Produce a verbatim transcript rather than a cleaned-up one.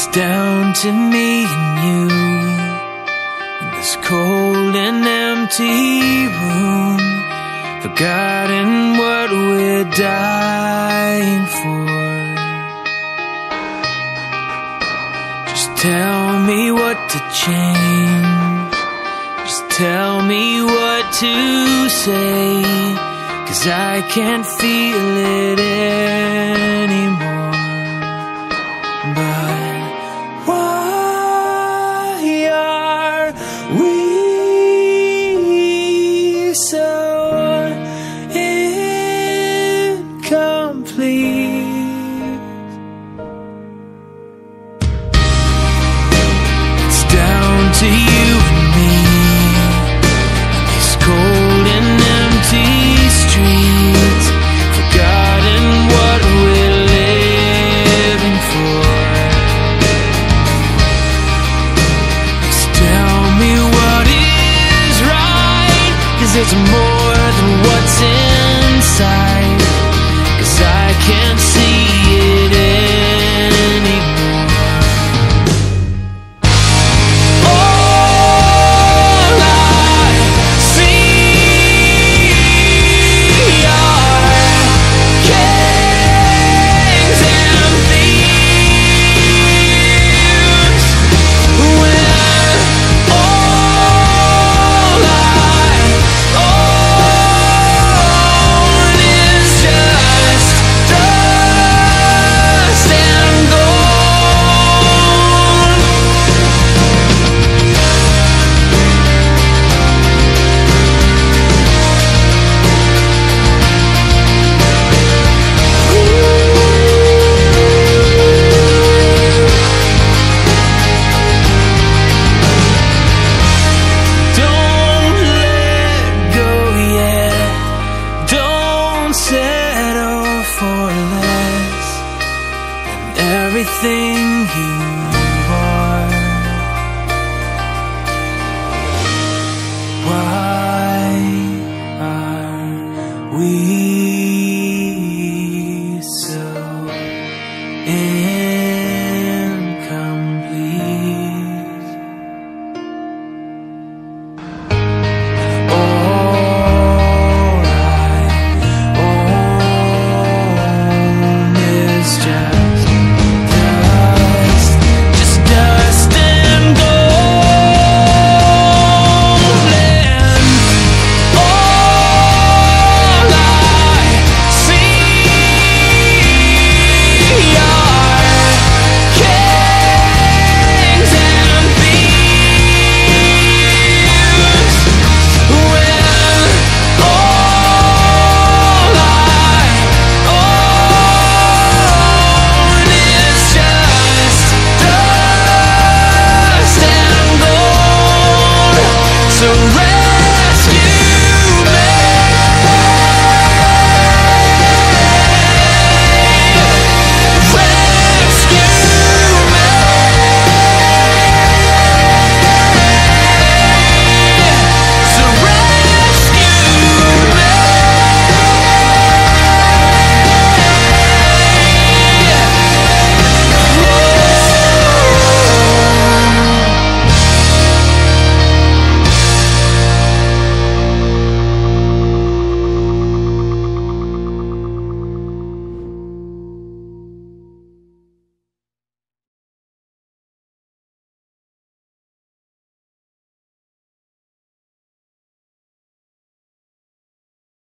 It's down to me and you in this cold and empty room, forgotten what we're dying for. Just tell me what to change, just tell me what to say, 'cause I can't feel it anymore. But it's more than what's inside, 'cause I can't see it anymore. All I see are caves and thieves. When all I everything you are. Why are we so in